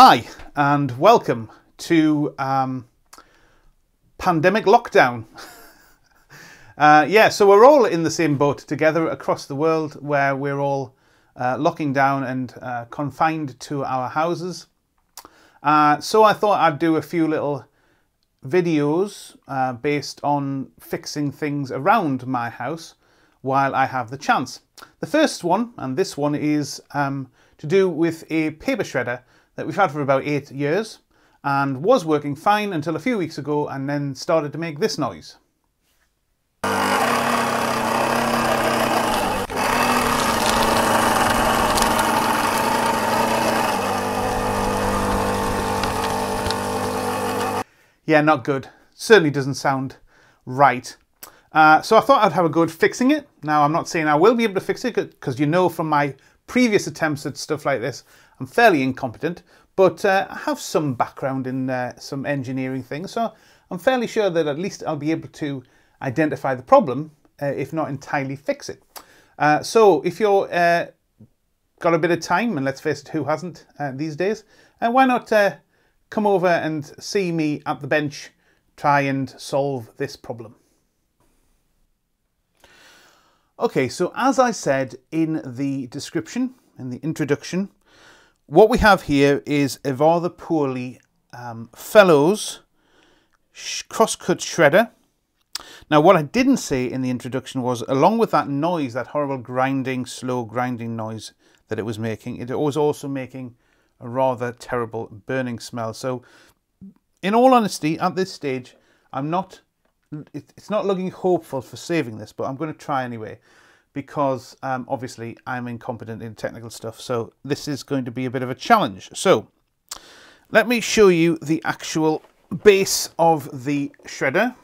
Hi and welcome to pandemic lockdown. So we're all in the same boat together across the world, where we're all locking down and confined to our houses. So I thought I'd do a few little videos based on fixing things around my house while I have the chance. The first one, and this one, is to do with a paper shredder that we've had for about 8 years and was working fine until a few weeks ago, and then started to make this noise. Yeah, not good. Certainly doesn't sound right. So I thought I'd have a go at fixing it. Now, I'm not saying I will be able to fix it, because you know from my previous attempts at stuff like this, I'm fairly incompetent, but I have some background in some engineering things, so I'm fairly sure that at least I'll be able to identify the problem, if not entirely fix it. So if you've got a bit of time, and let's face it, who hasn't these days, why not come over and see me at the bench try and solve this problem. Okay, so as I said in the description, in the introduction, what we have here is a rather poorly Fellows cross-cut shredder. Now, what I didn't say in the introduction was, along with that noise, that horrible grinding, slow grinding noise that it was making, it was also making a rather terrible burning smell. So, in all honesty, at this stage, it's not looking hopeful for saving this, but I'm going to try anyway, because obviously I'm incompetent in technical stuff, so this is going to be a bit of a challenge. So let me show you the actual base of the shredder,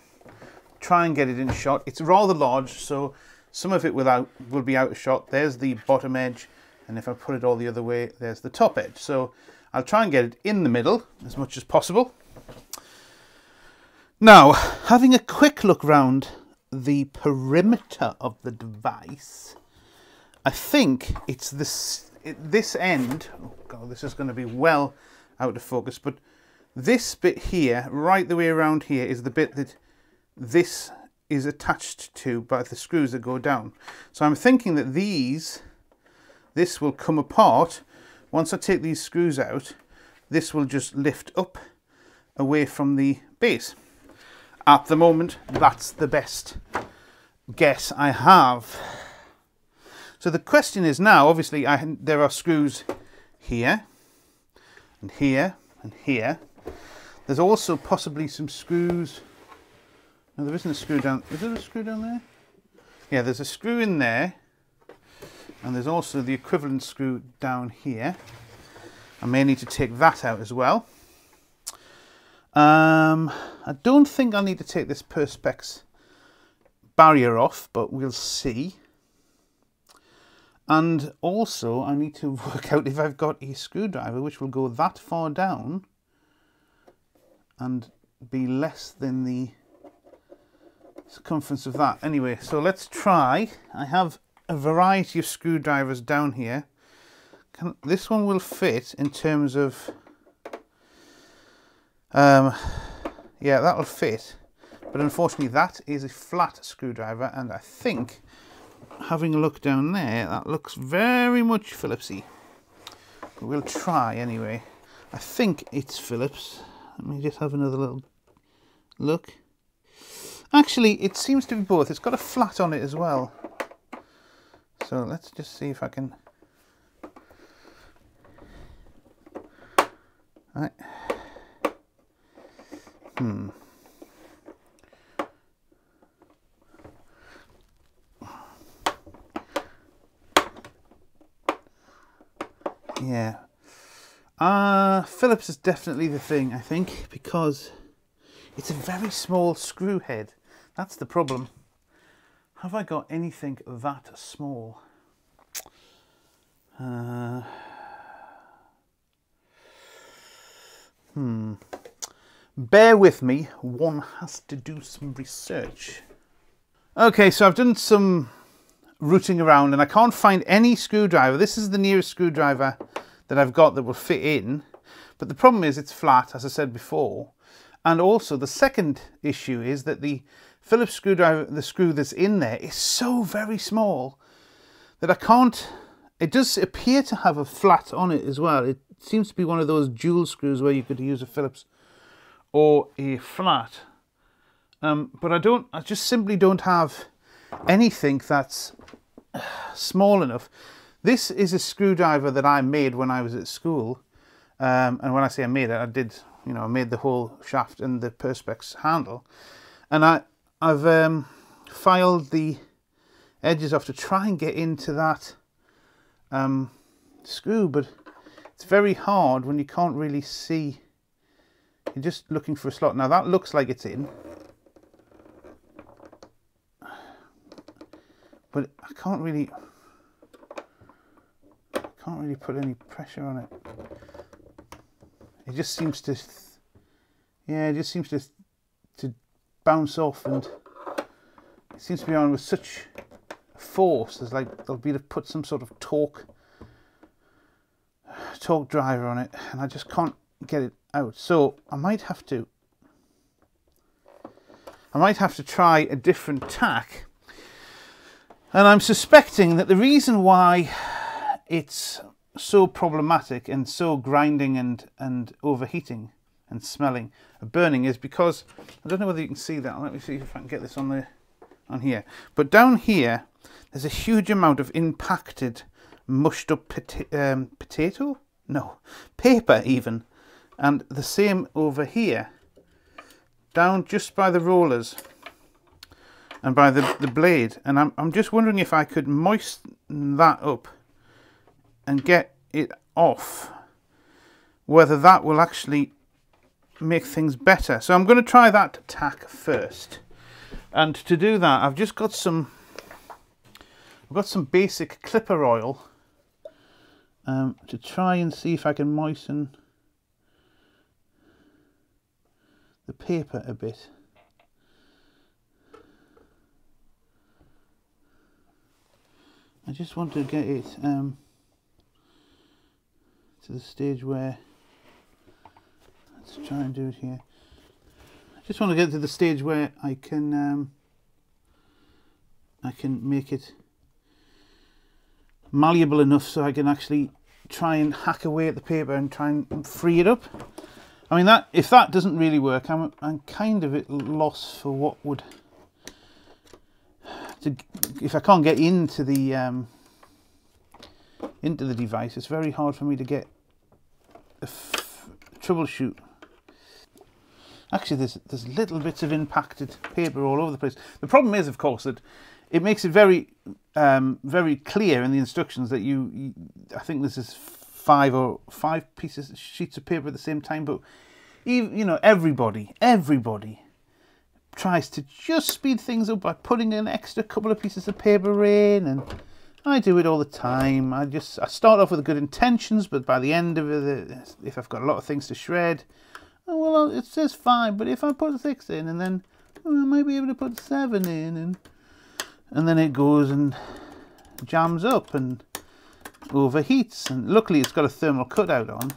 try and get it in shot. It's rather large, so some of it will be out of shot. There's the bottom edge, and if I put it all the other way, there's the top edge. So I'll try and get it in the middle as much as possible. Now, having a quick look round the perimeter of the device, I think it's this end. Oh god, this is going to be well out of focus, but this bit here, right the way around here, is the bit that this is attached to by the screws that go down. So I'm thinking that this will come apart. Once I take these screws out, this will just lift up away from the base. At the moment, that's the best guess I have. So the question is now, obviously, there are screws here, and here, and here. There's also possibly some screws. No, there isn't a screw down. Is there a screw down there? Yeah, there's a screw in there, and there's also the equivalent screw down here. I may need to take that out as well. I don't think I need to take this Perspex barrier off, but we'll see. And also I need to work out if I've got a screwdriver which will go that far down and be less than the circumference of that. Anyway, so let's try. I have a variety of screwdrivers down here. This one will fit in terms of yeah, that'll fit, but unfortunately that is a flat screwdriver, and I think, having a look down there, that looks very much Phillipsy. But we'll try anyway. I think it's Phillips. Let me just have another little look. Actually, it seems to be both. It's got a flat on it as well. So let's just see if I can... Right. Yeah. Phillips is definitely the thing, I think, because it's a very small screw head. That's the problem. Have I got anything that small? Bear with me, one has to do some research. Okay, so I've done some rooting around and I can't find any screwdriver. This is the nearest screwdriver that I've got that will fit in, But the problem is it's flat, as I said before. And also the second issue is that the Phillips screwdriver, the screw that's in there, is so very small that I can't, it does appear to have a flat on it as well. It seems to be one of those dual screws where you could use a Phillips or a flat. But I just simply don't have anything that's small enough. This is a screwdriver that I made when I was at school. And when I say I made it, I did, you know, I made the whole shaft and the Perspex handle. And I've filed the edges off to try and get into that screw, but it's very hard when you can't really see. You're just looking for a slot. Now that looks like it's in, but I can't really put any pressure on it. It just seems to, yeah, it just seems to bounce off, and it seems to be on with such force. There's like, they'll be to put some sort of torque driver on it, and I just can't get it out. So I might have to try a different tack. And I'm suspecting that the reason why it's so problematic and so grinding and overheating and smelling and burning is because, I don't know whether you can see that, let me see if I can get this on here, but down here there's a huge amount of impacted, mushed up paper even, and the same over here, down just by the rollers and by the blade. And I'm just wondering if I could moisten that up and get it off, whether that will actually make things better. So I'm going to try that tack first. And to do that, I've just got some, I've got some basic clipper oil to try and see if I can moisten the paper a bit. I just want to get it to the stage where, let's try and do it here. I just want to get to the stage where I can make it malleable enough so I can actually try and hack away at the paper and try and free it up. I mean, that, if that doesn't really work, I'm kind of at loss for what would, if I can't get into the device, it's very hard for me to get a troubleshoot. Actually, there's little bits of impacted paper all over the place. The problem is, of course, that it makes it very very clear in the instructions that you, I think this is five pieces, sheets of paper at the same time, but even, you know, everybody tries to just speed things up by putting an extra couple of pieces of paper in, and I do it all the time. I start off with good intentions, but by the end of it, if I've got a lot of things to shred, oh, well, it says 5, but if I put 6 in, and then, oh, I might be able to put 7 in, and then it goes and jams up and overheats. And luckily it's got a thermal cutout on,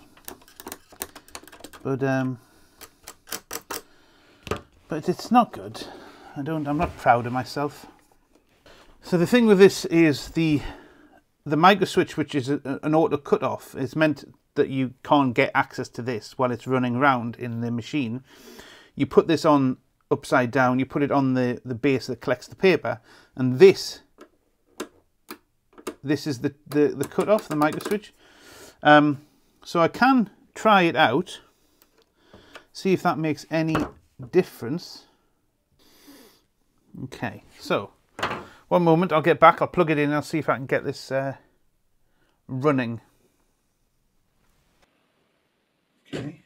but it's not good. I'm not proud of myself. So the thing with this is the micro switch, which is an auto cut off. It's meant that you can't get access to this while it's running around in the machine. You put this on upside down, you put it on the base that collects the paper, and this is the cut off, the micro switch. So I can try it out, see if that makes any difference. Okay, so one moment, I'll get back, I'll plug it in, and I'll see if I can get this running. Okay.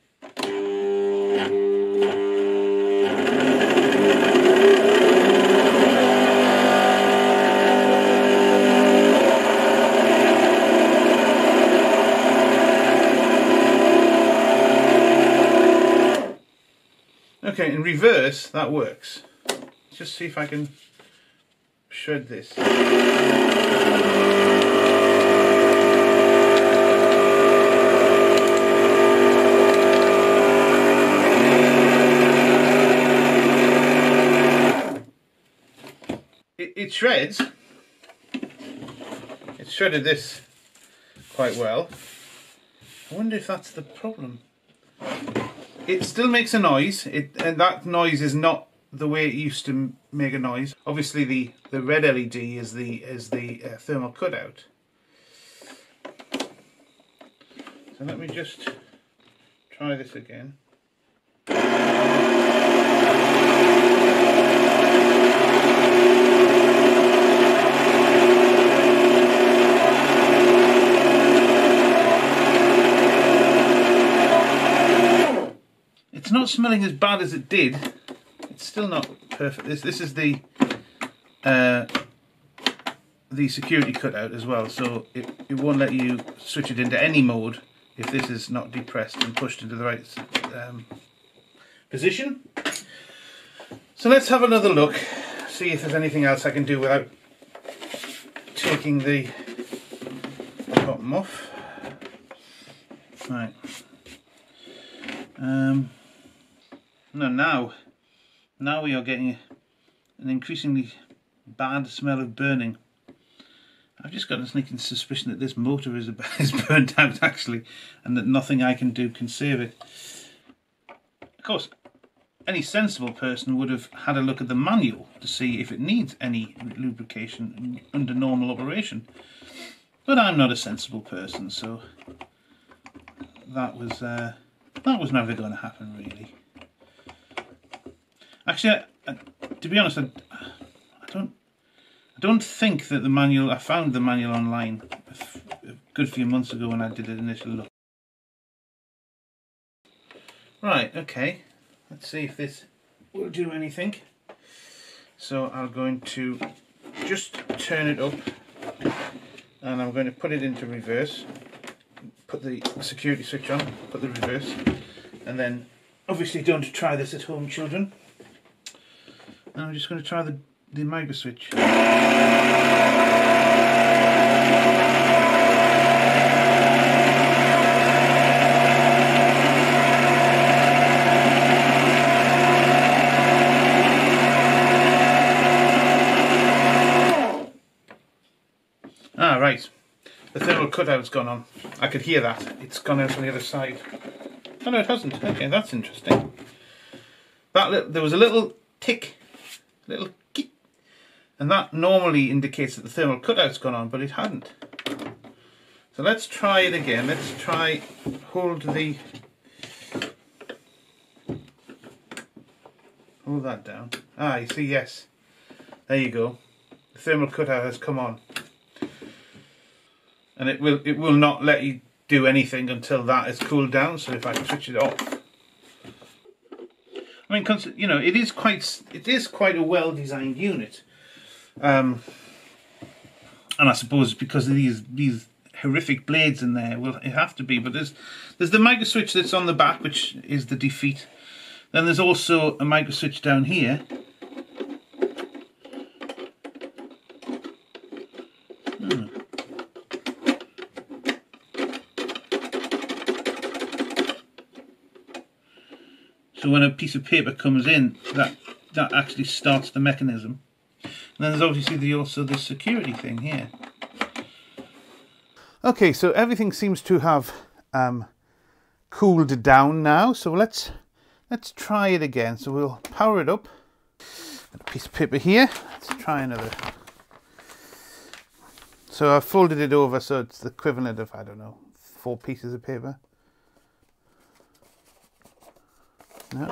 Okay, in reverse, that works. Let's just see if I can shred this. it shredded this quite well. I wonder if that's the problem. It still makes a noise, and that noise is not the way it used to make a noise. Obviously the red LED is the thermal cutout. So let me just try this again. It's not smelling as bad as it did. It's still not perfect. This is the security cutout as well, so it won't let you switch it into any mode if this is not depressed and pushed into the right position. So let's have another look, see if there's anything else I can do without taking the bottom off. Right. Now we are getting an increasingly bad smell of burning. I've just got a sneaking suspicion that this motor is burnt out actually, and that nothing I can do can save it. Of course, any sensible person would have had a look at the manual to see if it needs any lubrication under normal operation. But I'm not a sensible person, so that was never going to happen really. Actually, to be honest, I don't think that the manual. I found the manual online a good few months ago when I did an initial look. Right, okay. Let's see if this will do anything. So I'm going to just turn it up, and I'm going to put it into reverse. Put the security switch on. Put the reverse, and then obviously don't try this at home, children. And I'm just going to try the micro switch. Ah, right. The thermal cutout's gone on. I could hear that. It's gone out on the other side. Oh no, it hasn't. Okay, that's interesting. There was a little tick. Little kick, and that normally indicates that the thermal cutout's gone on, but it hadn't. So let's try it again. Let's try hold that down. Ah, you see, yes, there you go. The thermal cutout has come on, and it will not let you do anything until that is cooled down. So if I switch it off. I mean, you know, it is quite a well-designed unit, and I suppose because of these horrific blades in there, well, it have to be. But there's the micro switch that's on the back, which is the defeat. Then there's also a micro switch down here. So when a piece of paper comes in, that actually starts the mechanism. And then there's obviously also the security thing here. Okay, so everything seems to have cooled down now. So let's try it again. So we'll power it up. Got a piece of paper here. Let's try another. So I've folded it over, so it's the equivalent of, I don't know, 4 pieces of paper. No.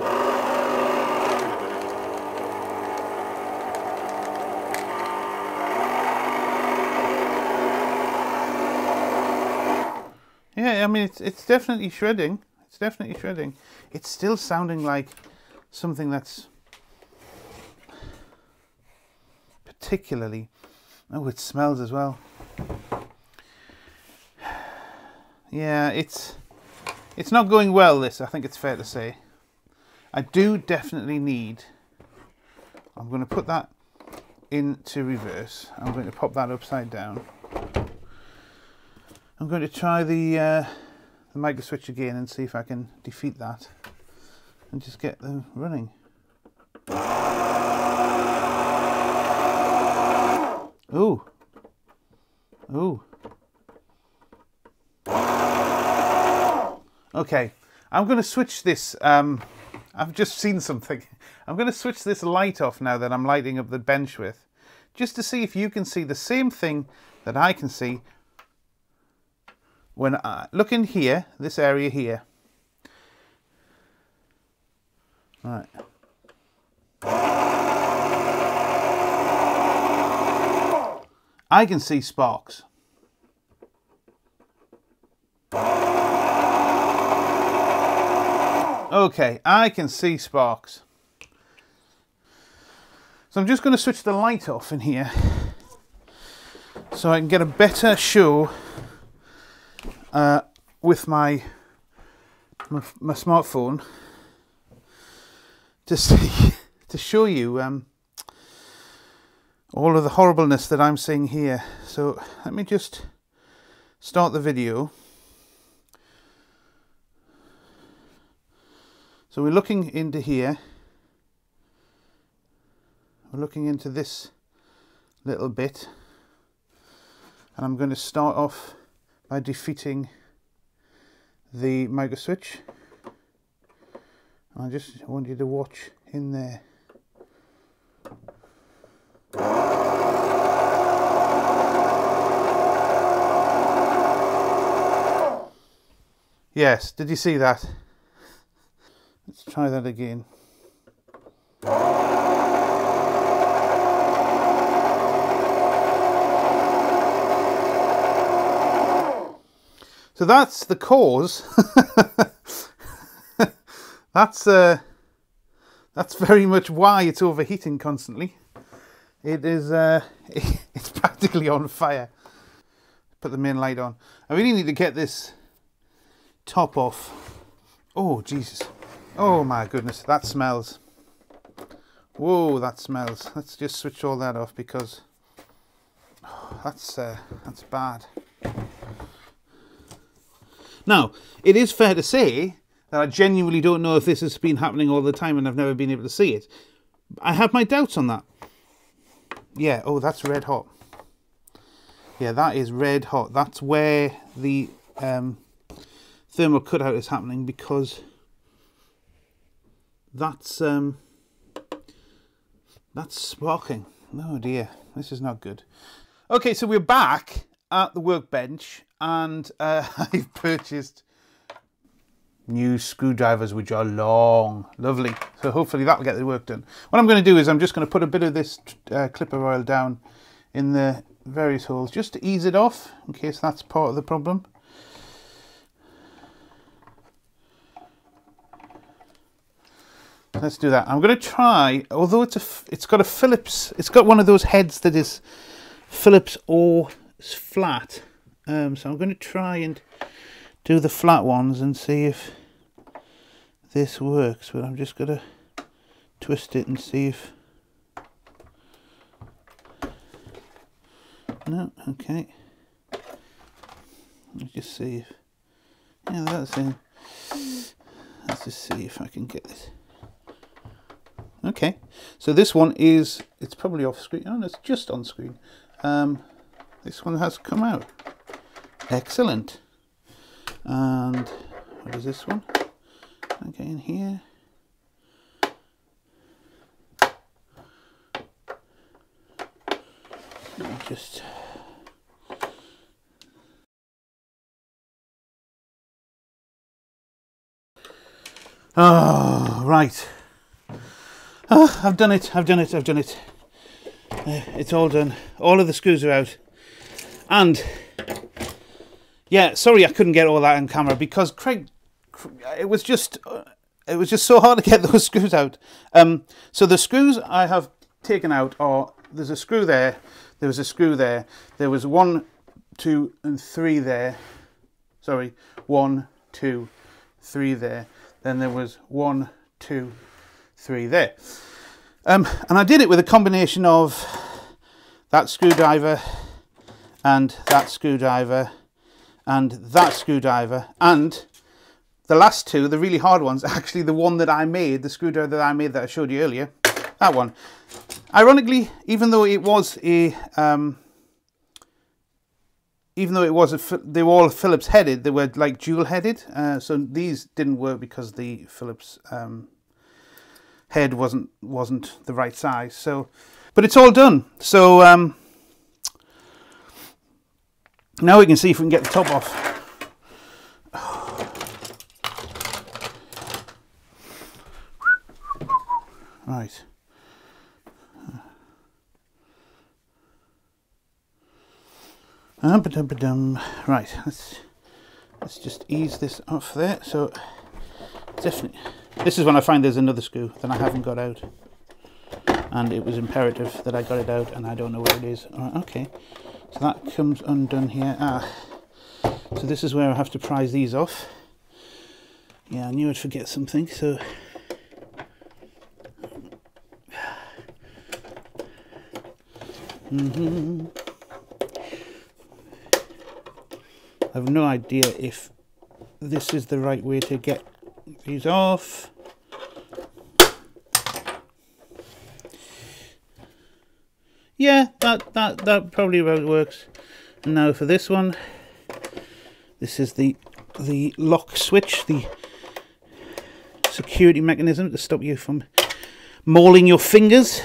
Yeah, I mean it's definitely shredding. It's definitely shredding. It's still sounding like something that's particularly. Oh, it smells as well. Yeah, it's not going well, this, I think it's fair to say. I do definitely need, I'm going to put that into reverse. I'm going to pop that upside down. I'm going to try the micro switch again and see if I can defeat that and just get them running. Ooh. Ooh. Okay, I'm going to switch this. I've just seen something. I'm going to switch this light off now that I'm lighting up the bench with, just to see if you can see the same thing that I can see when I look in here, this area here. All right. I can see sparks. Okay, I can see sparks. So I'm just going to switch the light off in here so I can get a better show with my smartphone to see, to show you all of the horribleness that I'm seeing here. So let me just start the video. So we're looking into here, we're looking into this little bit, and I'm going to start off by defeating the micro switch. I just want you to watch in there. Yes, did you see that? Let's try that again. So that's the cause. That's very much why it's overheating constantly. It is it's practically on fire. Put the main light on. I really need to get this top off. Oh Jesus. Oh my goodness, that smells. Whoa, that smells. Let's just switch all that off because that's bad. Now, it is fair to say that I genuinely don't know if this has been happening all the time and I've never been able to see it. I have my doubts on that. Yeah, oh, that's red hot. Yeah, that is red hot. That's where the thermal cutout is happening, because that's sparking. Oh dear, this is not good. Okay, so we're back at the workbench, and I've purchased new screwdrivers, which are long, lovely. So hopefully that will get the work done. What I'm going to do is I'm just going to put a bit of this clipper oil down in the various holes just to ease it off, in case that's part of the problem. Let's do that. I'm going to try, although it's got a Phillips, it's got one of those heads that is Phillips or flat. So I'm going to try and do the flat ones and see if this works. But I'm just going to twist it and see if... No, okay. Let's just see if... Yeah, that's it. Let's just see if I can get this. Okay, so this one is, it's probably off screen. Oh, no, it's just on screen. This one has come out. Excellent. And what is this one? I get in here. I'll just... Oh, right. Oh, I've done it, I've done it, I've done it. It's all done. All of the screws are out. And, yeah, sorry I couldn't get all that on camera because it was just so hard to get those screws out. So the screws I have taken out are, there's a screw there, there was a screw there, there was 1, 2, and 3 there. Sorry, 1, 2, 3 there. Then there was 1, 2, 3 there, and I did it with a combination of that screwdriver and that screwdriver and that screwdriver, and the last two, the really hard ones, actually the one that I made, the screwdriver that I made that I showed you earlier, that one, Ironically, even though it was a they were all Phillips headed, they were like dual headed, so these didn't work because the Phillips head wasn't the right size. So, but it's all done. So now we can see if we can get the top off. Right. Right, let's just ease this off there. So definitely, this is when I find there's another screw that I haven't got out, and it was imperative that I got it out, and I don't know where it is. Right, okay, so that comes undone here. So this is where I have to prise these off. Yeah, I knew I'd forget something. So I have no idea if this is the right way to get these off. Yeah, that probably about works. And now for this one, this is the lock switch, the security mechanism to stop you from mauling your fingers.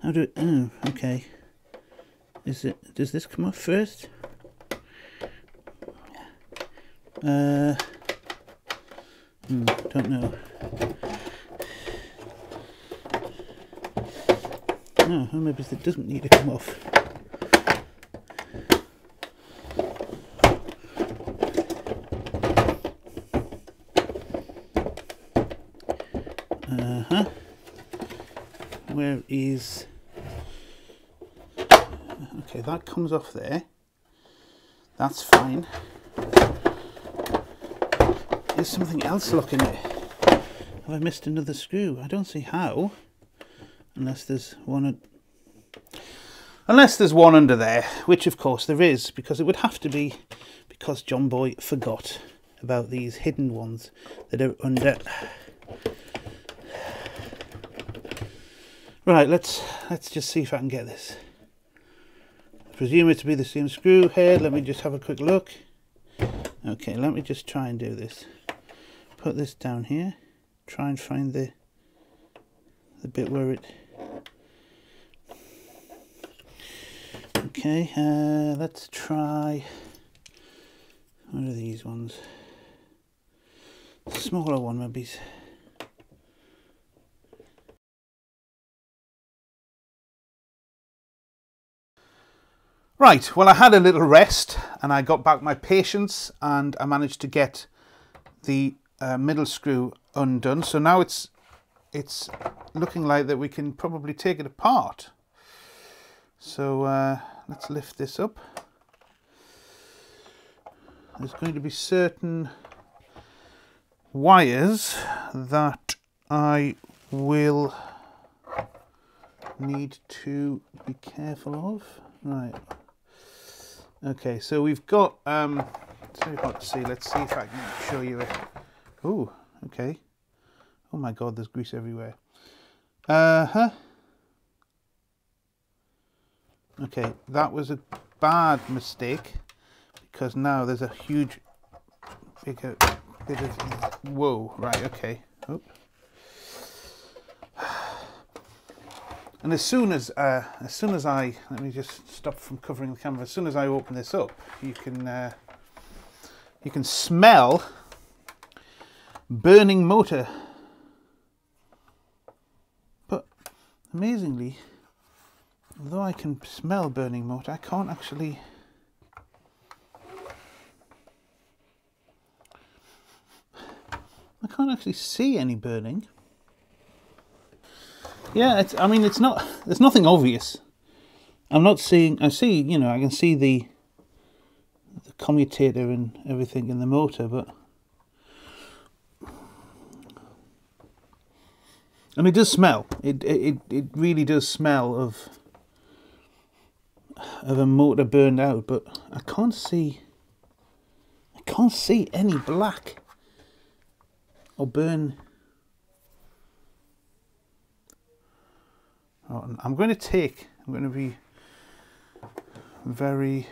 How do it? Oh, okay. Does this come off first? Don't know. No, maybe it doesn't need to come off. Where is? Okay, that comes off there. That's fine. There's something else locking it. Have I missed another screw? I don't see how, unless there's one. Unless there's one under there, which of course there is, because it would have to be, because John Boy forgot about these hidden ones that are under. Right, let's just see if I can get this. I presume it to be the same screw head. Let me just have a quick look. Okay, let me just try and do this. Put this down here, try and find the bit where it... Okay, let's try... What are these ones? Smaller one, maybe. Right, well, I had a little rest and I got back my patience and I managed to get the middle screw undone. So now it's looking like that we can probably take it apart. So let's lift this up. There's going to be certain wires that I will need to be careful of. Right. Okay, so we've got it's very hard to see. Let's see if I can show you it. Oh, okay. Oh my god, there's grease everywhere. Okay, that was a bad mistake, because now there's a huge bit of, whoa, right, okay. Oh. And as soon as I, let me just stop from covering the camera. As soon as I open this up, you can smell burning motor. But amazingly, although I can smell burning motor, I can't actually. I can't actually see any burning. Yeah, it's, I mean, it's not, there's nothing obvious. I'm not seeing, I see, you know, I can see the commutator and everything in the motor, but... And it does smell. It really does smell of a motor burned out, but I can't see any black or burn. I'm going to be very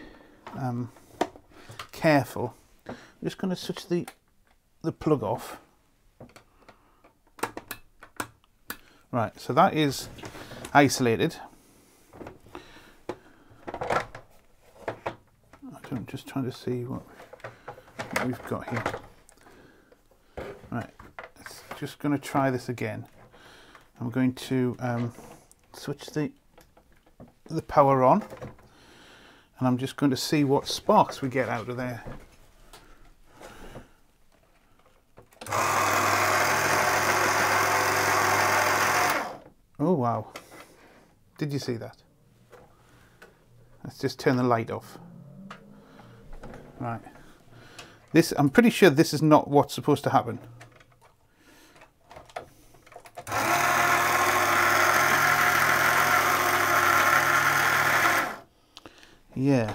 careful. I'm just going to switch the plug off. Right, so that is isolated. I'm just trying to see what we've got here. Right, it's just going to try this again. I'm going to switch the power on, and I'm just going to see what sparks we get out of there. Oh wow, did you see that? Let's just turn the light off. Right, this, I'm pretty sure this is not what's supposed to happen. Yeah.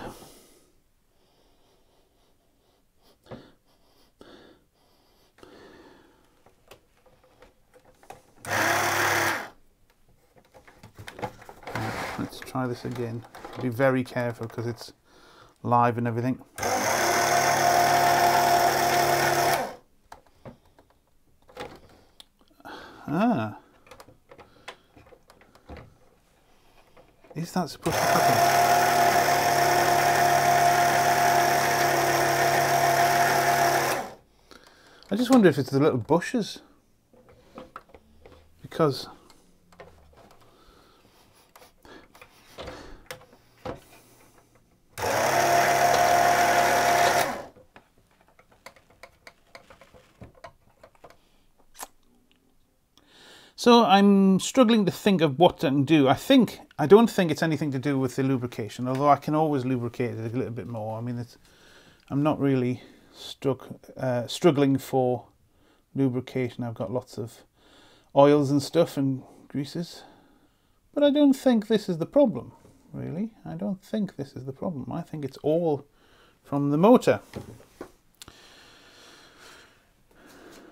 Let's try this again. Be very careful because it's live and everything. Ah. Is that supposed to happen? I just wonder if it's the little bushes, because so I'm struggling to think of what to do. I don't think it's anything to do with the lubrication, although I can always lubricate it a little bit more. I mean, I'm not really struggling for lubrication. I've got lots of oils and stuff and greases, but I don't think this is the problem, really. I don't think this is the problem. I think it's all from the motor,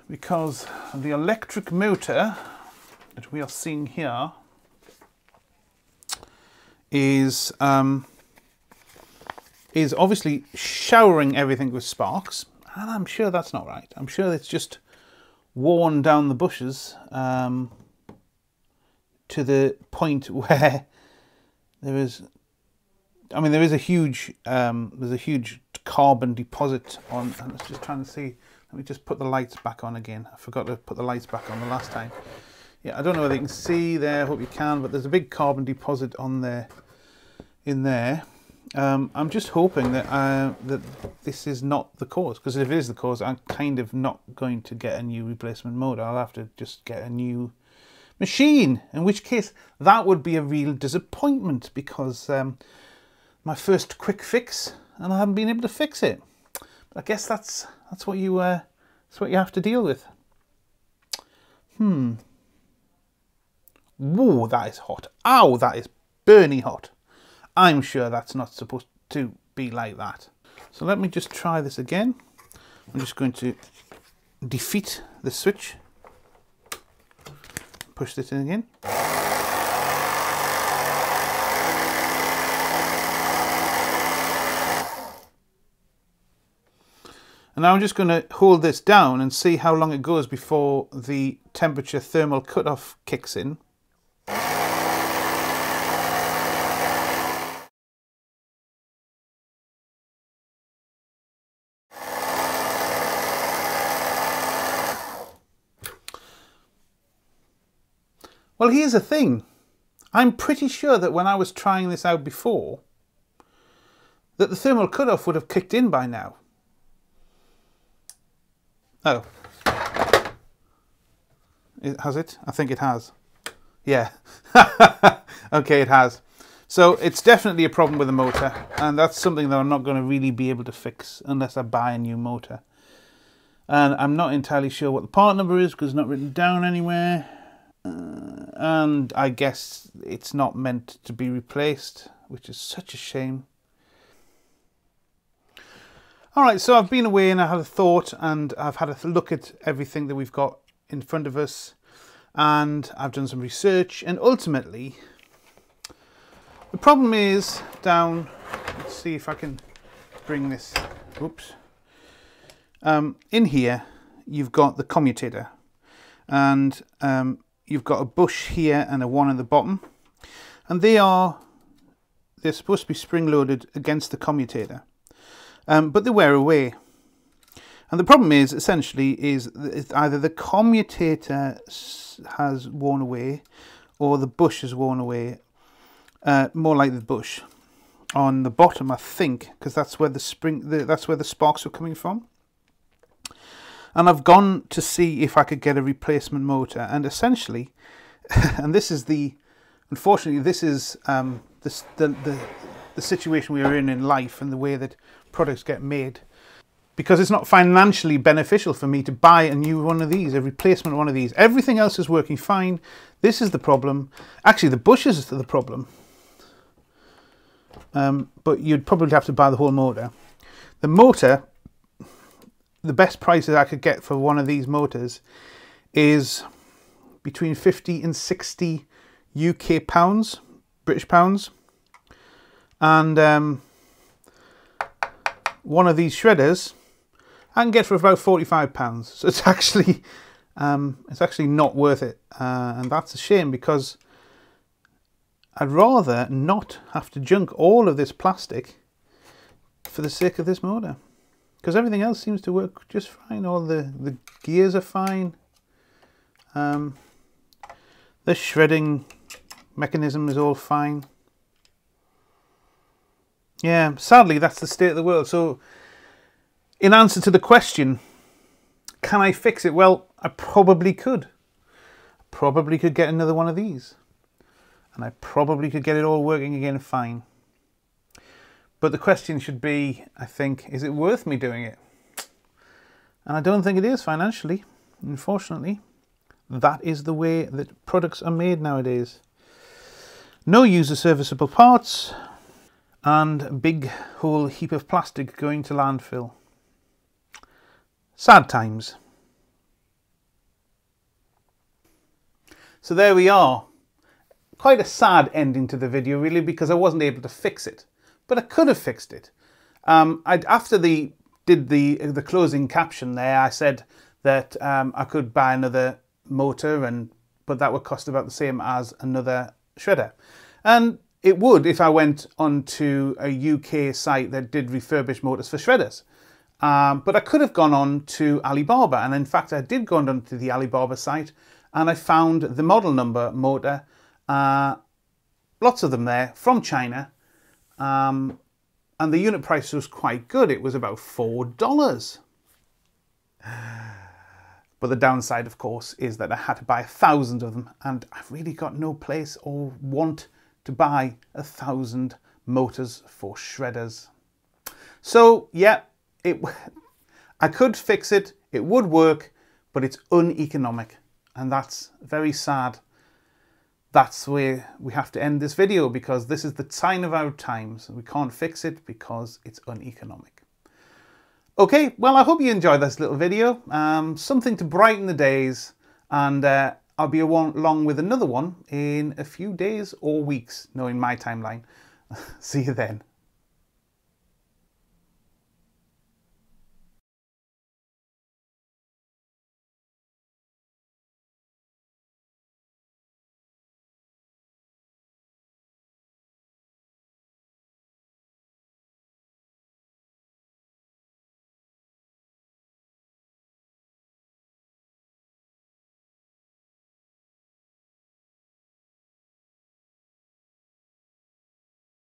because the electric motor that we are seeing here is obviously showering everything with sparks, and I'm sure that's not right. I'm sure it's just worn down the bushes to the point where there's a huge carbon deposit on. I was just trying to see. Let me just put the lights back on again. I forgot to put the lights back on the last time. Yeah, I don't know whether you can see there. I hope you can, but there's a big carbon deposit on there, in there. I'm just hoping that that this is not the cause, because if it is the cause, I'm kind of not going to get a new replacement motor. I'll have to just get a new machine, in which case that would be a real disappointment, because my first quick fix, and I haven't been able to fix it. But I guess that's what you have to deal with. Whoa, that is hot. Ow, that is burning hot. I'm sure that's not supposed to be like that. So let me just try this again. I'm just going to defeat the switch. Push this in again. And now I'm just going to hold this down and see how long it goes before the temperature thermal cutoff kicks in. Well, here's the thing. I'm pretty sure that when I was trying this out before, that the thermal cutoff would have kicked in by now. Oh. Has it? I think it has. Yeah. Okay, it has. So it's definitely a problem with the motor, and that's something that I'm not going to really be able to fix unless I buy a new motor. And I'm not entirely sure what the part number is, because it's not written down anywhere. And I guess it's not meant to be replaced, which is such a shame. Alright, so I've been away and I had a thought, and I've had a look at everything that we've got in front of us, and I've done some research, and ultimately The problem is down, let's see if I can bring this, oops. In here, you've got the commutator, and you've got a bush here and a one at the bottom, and they're supposed to be spring-loaded against the commutator, but they wear away. And the problem is, essentially, is either the commutator has worn away or the bush has worn away, more like the bush on the bottom, I think, because that's where that's where the sparks were coming from. And I've gone to see if I could get a replacement motor, and essentially, and this is the, unfortunately, this is the situation we are in life and the way that products get made. Because it's not financially beneficial for me to buy a new one of these, a replacement one of these. Everything else is working fine. This is the problem. Actually, the bushes is the problem. But you'd probably have to buy the whole motor. The motor, the best price that I could get for one of these motors is between 50 and 60 UK pounds, British pounds. And one of these shredders, I can get for about £45, so it's actually not worth it, and that's a shame, because I'd rather not have to junk all of this plastic for the sake of this motor, because everything else seems to work just fine. All the gears are fine, the shredding mechanism is all fine. Yeah, sadly that's the state of the world. So in answer to the question, can I fix it? Well, I probably could. I probably could get another one of these. And I probably could get it all working again fine. But the question should be, I think, is it worth me doing it? And I don't think it is financially, unfortunately. That is the way that products are made nowadays. No user serviceable parts. And a big whole heap of plastic going to landfill. Sad times. So there we are. Quite a sad ending to the video, really, because I wasn't able to fix it, but I could have fixed it. After I did the closing caption there, I said that I could buy another motor, but that would cost about the same as another shredder, and it would if I went onto a UK site that did refurbish motors for shredders. But I could have gone on to Alibaba, and in fact I did go on to the Alibaba site, and I found the model number motor, lots of them there, from China, and the unit price was quite good. It was about $4. But the downside, of course, is that I had to buy 1,000 of them, and I've really got no place or want to buy 1,000 motors for shredders. So yeah, I could fix it, it would work, but it's uneconomic, and that's very sad. That's where we have to end this video, because this is the sign of our times. We can't fix it because it's uneconomic. Okay, well, I hope you enjoyed this little video, something to brighten the days, and I'll be along with another one in a few days or weeks, knowing my timeline. See you then.